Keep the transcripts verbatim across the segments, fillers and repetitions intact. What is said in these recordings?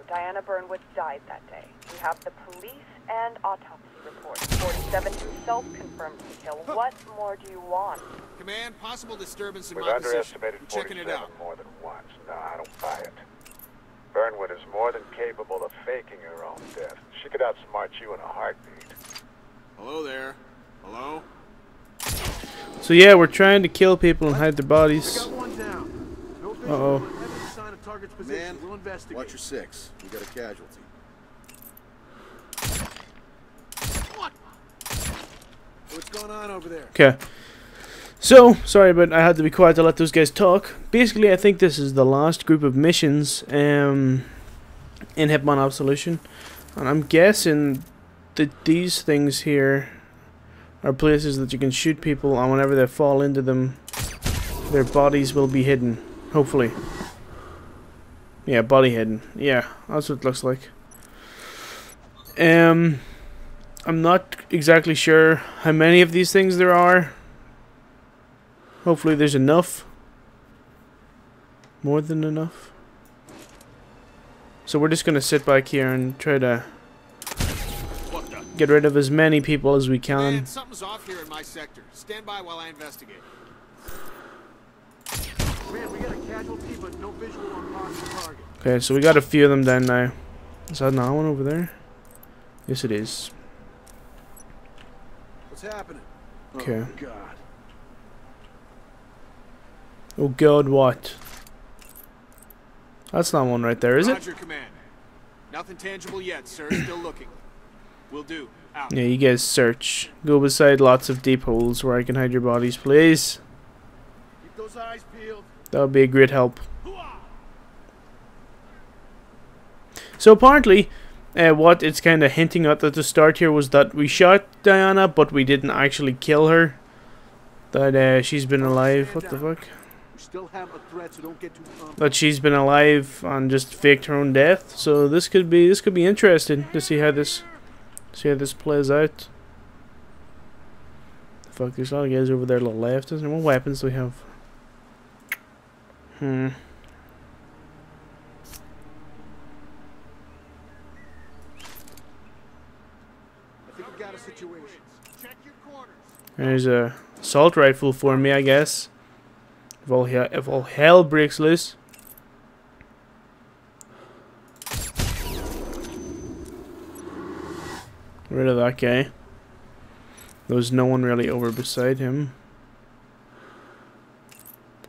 ago, Diana Burnwood died that day. We have the police and autopsy reports. forty-seven himself confirmed the kill. What more do you want? Command, possible disturbance in We've my position. We've underestimated forty-seven more than once. No, I don't buy it. Burnwood is more than capable of faking her own death. She could outsmart you in a heartbeat. Hello there. Hello? So yeah, we're trying to kill people and hide their bodies. Uh oh. Man, watch your six. We got a casualty. What? What's going on over there? Okay. So, sorry, but I had to be quiet to let those guys talk. Basically, I think this is the last group of missions um, in Hitman Absolution. And I'm guessing that these things here are places that you can shoot people, and whenever they fall into them, their bodies will be hidden. Hopefully. Yeah, body hidden. Yeah, that's what it looks like. Um, I'm not exactly sure how many of these things there are. Hopefully there's enough. More than enough. So we're just gonna sit back here and try to get rid of as many people as we can. Man, something's off here in my sector. Stand by while I investigate. Man, we got a casualty, but no visual on the target. Okay, so we got a few of them down now. Is that another one over there? Yes, it is. What's happening? Okay. Oh, God. Oh god, what? That's not one right there, is it? Roger, command. Nothing tangible yet, sir. Still looking. Will do. Out. Yeah, you guys search. Go beside lots of deep holes where I can hide your bodies, please. Keep those eyes peeled. That would be a great help. So apparently, uh, what it's kind of hinting at at the start here was that we shot Diana, but we didn't actually kill her. That uh, she's been alive. What the fuck? Still have a threat, so don't get too pumped. But she's been alive and just faked her own death, so this could be this could be interesting to see how this see how this plays out. Fuck, there's a lot of guys over there to the left, isn't there? What weapons do we have? Hmm. I think we've got a situation. Check your quarters. There's a assault rifle for me, I guess. If all, he if all hell breaks loose. Get rid of that guy. There was no one really over beside him.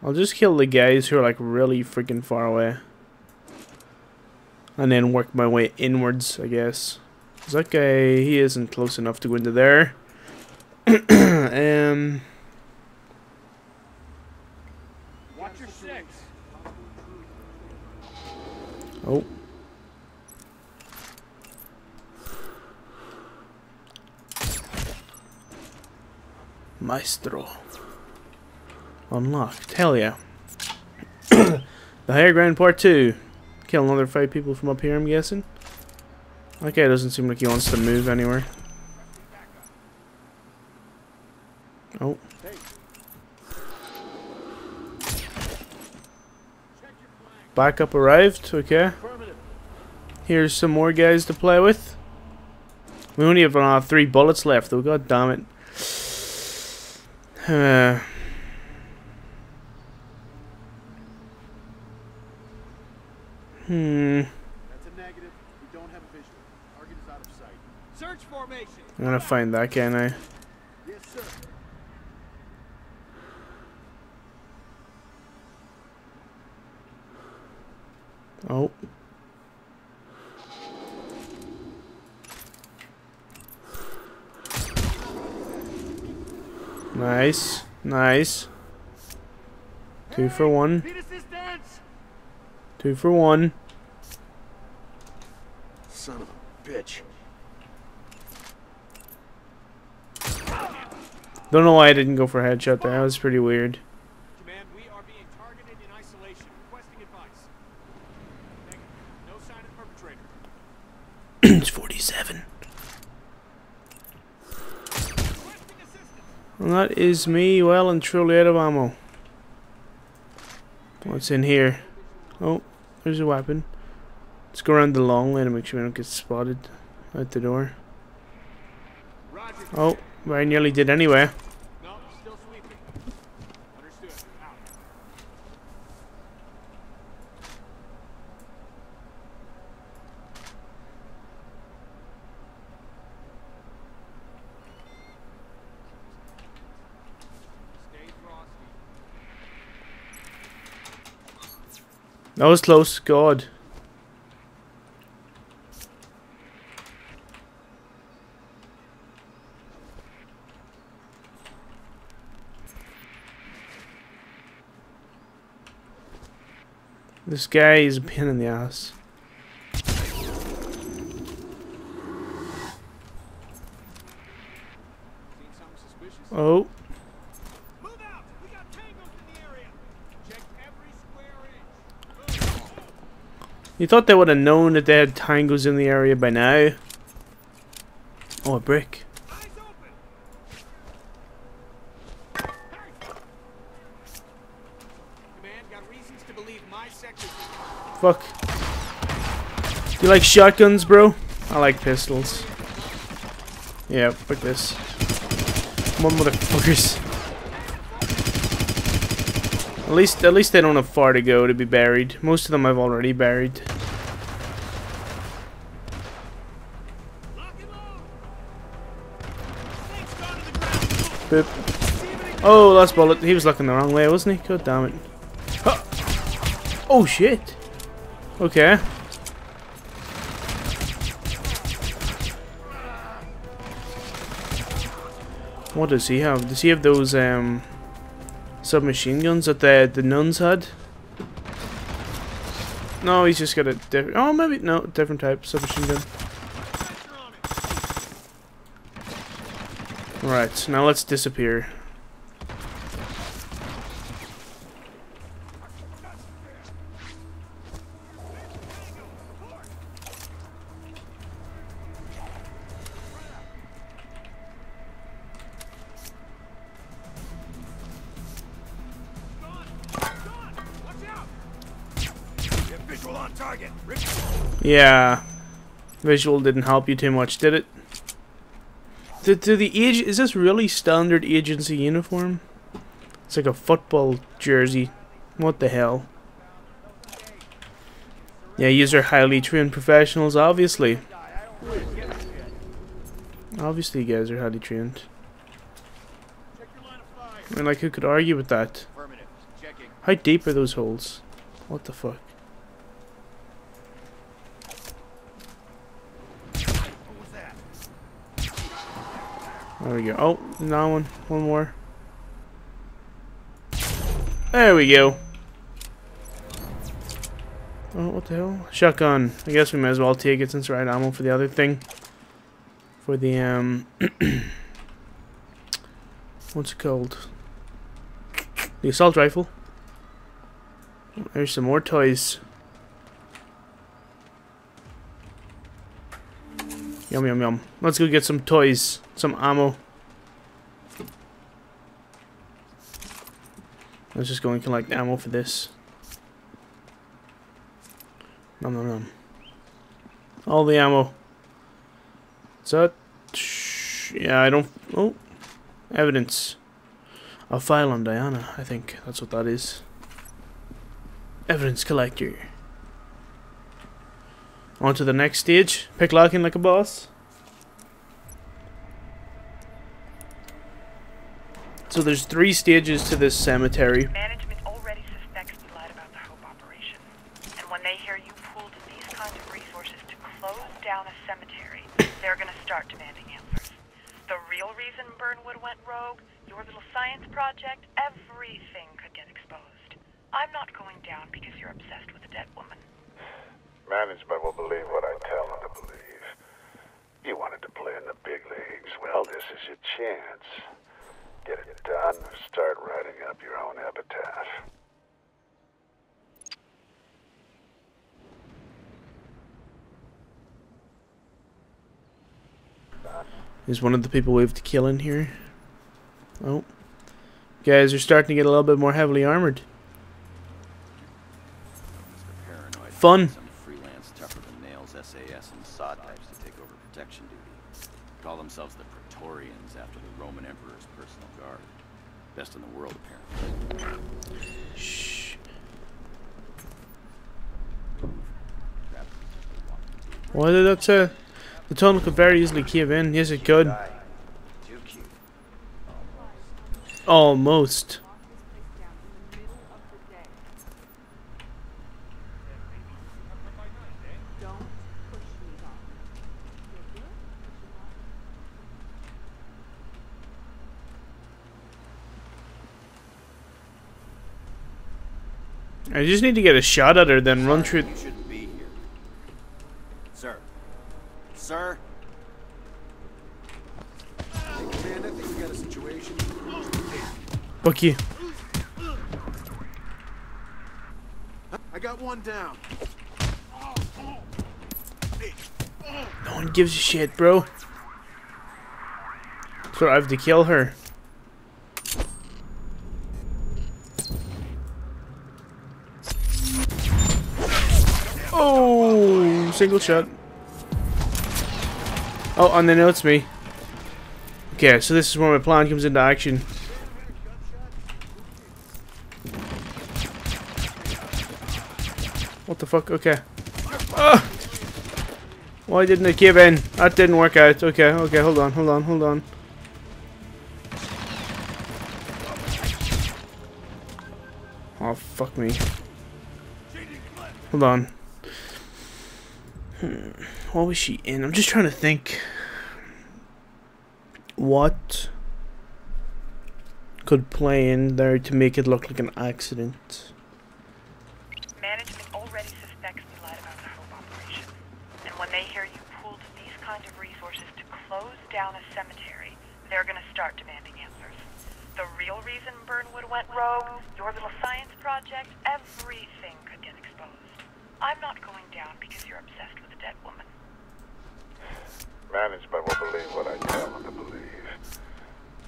I'll just kill the guys who are like really freaking far away. And then work my way inwards, I guess. 'Cause that guy, he isn't close enough to go into there. um... Oh. Maestro. Unlocked. Hell yeah. The Higher Ground Part two. Kill another five people from up here, I'm guessing. That guy doesn't seem like he wants to move anywhere. Oh. Backup arrived, okay. Here's some more guys to play with. We only have uh, three bullets left though, god damn it. Uh. Hmm. That's a negative. We don't have a visual. Target is out of sight. Search formation. I'm gonna find that, can I? Yes, sir. Oh. Nice. Nice. Two for one. Two for one. Son of a bitch. Don't know why I didn't go for a headshot there. That was pretty weird. forty-seven. Well, that is me well and truly out of ammo. What's in here? Oh, there's a weapon. Let's go around the long way to make sure we don't get spotted out the door. Oh, I nearly did anyway. No, still sweeping. Understood. Out. Stay frosty. That was close, God. This guy is a pain in the ass. Oh. Move out. We got tangles in the area. Check every square inch. You thought they would have known that they had tangles in the area by now. Oh, a brick. Fuck. You like shotguns, bro? I like pistols. Yeah, fuck this. Come on, motherfuckers. At least, at least they don't have far to go to be buried. Most of them I've already buried. Boop. Oh, last bullet. He was looking the wrong way, wasn't he? God damn it. Huh. Oh shit. Okay. What does he have? Does he have those um submachine guns that the the nuns had? No, he's just got a different. Oh, maybe no, different type submachine gun. Right, so now let's disappear. Yeah, visual didn't help you too much, did it? Do, do the age is this really standard agency uniform? It's like a football jersey. What the hell? Yeah, these are highly trained professionals, obviously. Obviously, you guys are highly trained. I mean, like, who could argue with that? How deep are those holes? What the fuck? There we go. Oh, another one. One more. There we go. Oh, what the hell? Shotgun. I guess we might as well take it since we're out of ammo for the other thing. For the, um... what's it called? The assault rifle. There's some more toys. Yum, yum, yum. Let's go get some toys. Some ammo. Let's just go and collect ammo for this. Nom nom nom. All the ammo. Is that... Yeah, I don't... Oh. Evidence. A file on Diana, I think. That's what that is. Evidence collector. On to the next stage. Picklocking like a boss. So there's three stages to this cemetery. Management already suspects you lied about the Hope operation. And when they hear you pulled in these kinds of resources to close down a cemetery, they're going to start demanding answers. The real reason Burnwood went rogue, your little science project, everything could get exposed. I'm not going down because you're obsessed with a dead woman. Management will believe what I tell them to believe. You wanted to play in the big leagues. Well, this is your chance. Get it done and start writing up your own epitaph. Is one of the people we have to kill in here? Oh. You guys are starting to get a little bit more heavily armored. Fun. S A D types to take over protection duty. They call themselves the Praetorians after the Roman Emperor's personal guard. Best in the world, apparently. Shh. What did that say? The tunnel could very easily cave in. Yes, it could. Almost. I just need to get a shot at her, then run through. You shouldn't be here, sir. Sir. Man, I think we got a situation. Fuck you. I got one down. No one gives a shit, bro. So I have to kill her. Oh, single shot. Oh, and then it's me. Okay, so this is where my plan comes into action. What the fuck? Okay. Ah! Why didn't I give in? That didn't work out. Okay, okay, hold on, hold on, hold on. Oh, fuck me. Hold on. Hmm. What was she in? I'm just trying to think. What could play in there to make it look like an accident? Management already suspects we lied about the probe operation. And when they hear you pooled these kinds of resources to close down a cemetery, they're going to start demanding answers. The real reason Burnwood went rogue, your little science project, everything could get exposed. I'm not going down because you're obsessed with a dead woman. Management will believe what I tell them to believe.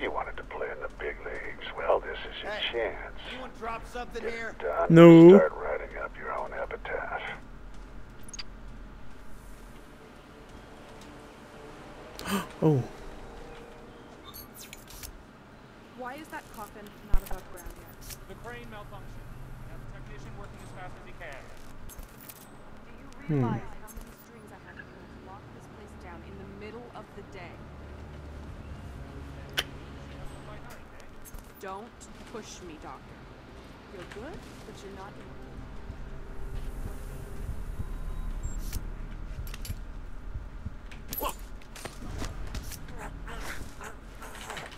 You wanted to play in the big leagues. Well, this is your hey, chance. You want to drop something Get here? Done, no. Start writing up your own epitaph. Oh. Why is that coffin not above ground yet? The crane malfunctioned. We have a technician working as fast as he can. Hmm. Don't push me, doctor. You're good, but you're not.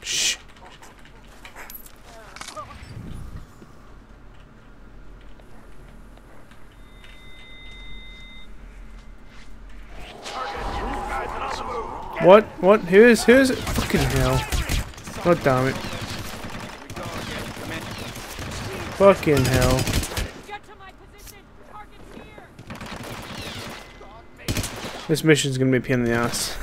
Shh. What? What? Who is? Who is? Fucking hell. God damn it. Fucking hell. This mission's gonna be a pain in the ass.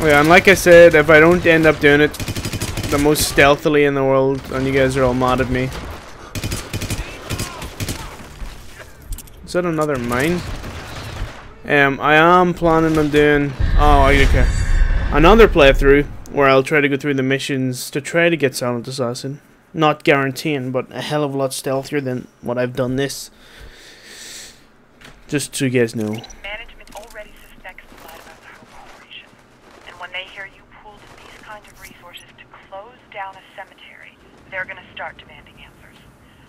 Oh yeah, and like I said, if I don't end up doing it the most stealthily in the world, and you guys are all mad at me. Is that another mine? Um, I am planning on doing oh okay another playthrough where I'll try to go through the missions to try to get Silent Assassin. Not guaranteeing, but a hell of a lot stealthier than what I've done this. Just so you guys know. Management already suspects the lie about the home operation. And when they hear you pooled these kinds of resources to close down a cemetery, they're gonna start demanding answers.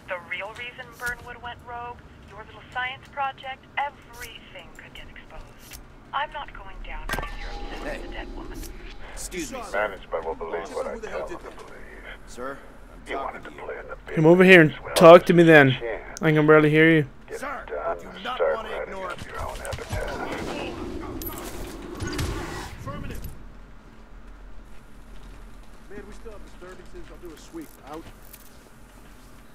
The real reason Burnwood went rogue, your little science project, everything could get exposed. I'm not going down because you're obsessed hey. with a dead woman. Excuse me, sir. Management will believe what I tell them to believe. Sir, you wanted to play in the big Come over here and talk to me then. I can barely hear you. Get sir, done do not start want to ignore up your own Affirmative. Man, we still have disturbances. I'll do a sweep out.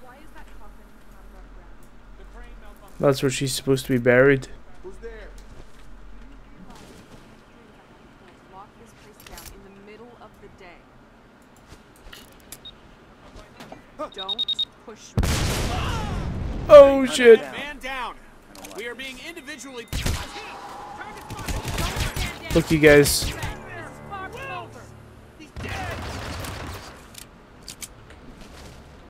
Why is that coffin not above ground? The crane malfunctioned. That's where she's supposed to be buried. Who's there? Don't push me. Oh Oh shit. Look, you guys.